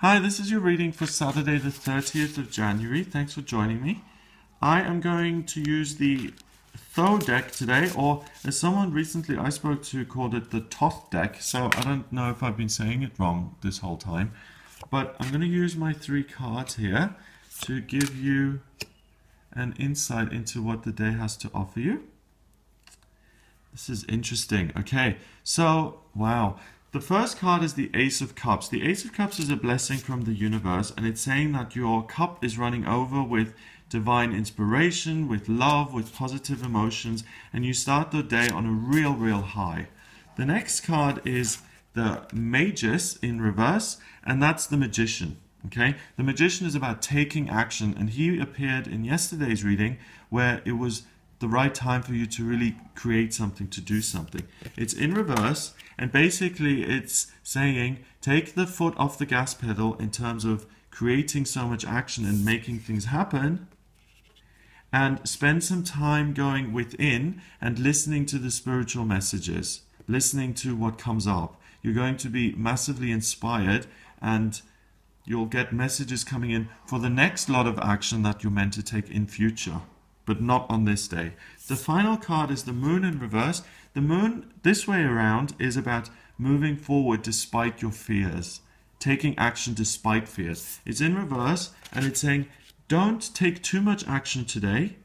Hi, this is your reading for Saturday the 30th of January. Thanks for joining me. I am going to use the Thoth deck today, or as someone recently I spoke to called it the Thoth deck, so I don't know if I've been saying it wrong this whole time. But I'm going to use my three cards here to give you an insight into what the day has to offer you. This is interesting. Okay, so, wow. The first card is the Ace of Cups. The Ace of Cups is a blessing from the universe, and it's saying that your cup is running over with divine inspiration, with love, with positive emotions, and you start the day on a real high. The next card is the Magus in reverse, and that's the Magician. Okay, the Magician is about taking action, and he appeared in yesterday's reading where it was the right time for you to really create something, to do something. It's in reverse, and basically it's saying take the foot off the gas pedal in terms of creating so much action and making things happen, and spend some time going within and listening to the spiritual messages, listening to what comes up. You're going to be massively inspired, and you'll get messages coming in for the next lot of action that you're meant to take in future, but not on this day. The final card is the Moon in reverse. The Moon, this way around, is about moving forward despite your fears, taking action despite fears. It's in reverse, and it's saying, don't take too much action today.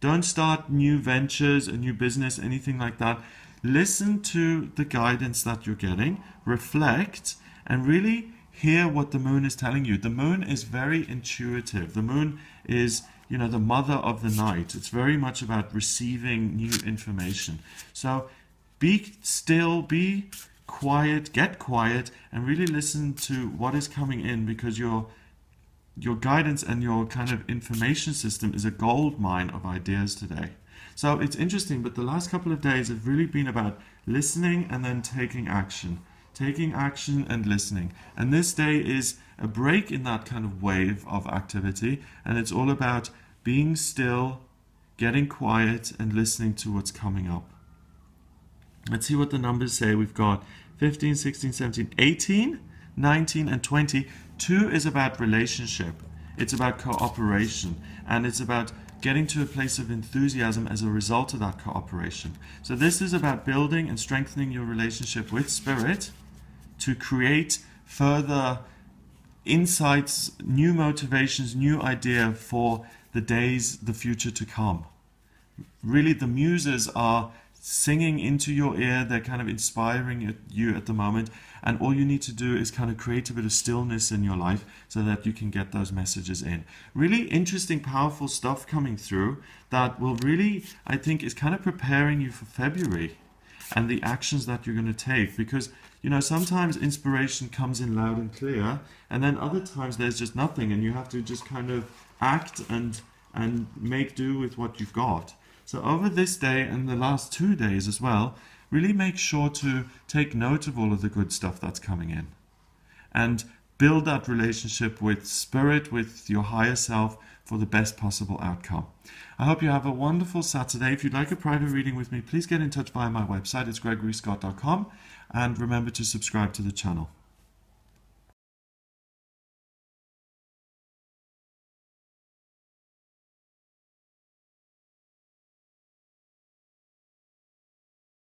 Don't start new ventures, a new business, anything like that. Listen to the guidance that you're getting, reflect, and really hear what the Moon is telling you. The Moon is very intuitive. The Moon is, you know, the mother of the night. It's very much about receiving new information. So be still, be quiet, get quiet, and really listen to what is coming in, because your guidance and your kind of information system is a gold mine of ideas today. So it's interesting, but the last couple of days have really been about listening and then taking action. Taking action and listening. And this day is a break in that kind of wave of activity, and it's all about being still, getting quiet, and listening to what's coming up. Let's see what the numbers say. We've got 15, 16, 17, 18, 19, and 20. 2 is about relationship. It's about cooperation, and it's about getting to a place of enthusiasm as a result of that cooperation. So this is about building and strengthening your relationship with Spirit to create further insights, new motivations, new idea for the days, the future to come. Really, the Muses are singing into your ear. They're kind of inspiring you at the moment, and all you need to do is kind of create a bit of stillness in your life so that you can get those messages in. Really interesting, powerful stuff coming through that will really, I think, is kind of preparing you for February and the actions that you're going to take, because, you know, sometimes inspiration comes in loud and clear, and then other times there's just nothing, and you have to just kind of act and make do with what you've got. So over this day and the last 2 days as well, really make sure to take note of all of the good stuff that's coming in and build that relationship with Spirit, with your higher self, for the best possible outcome. I hope you have a wonderful Saturday. If you'd like a private reading with me, please get in touch via my website. It's gregoryscott.com, and remember to subscribe to the channel.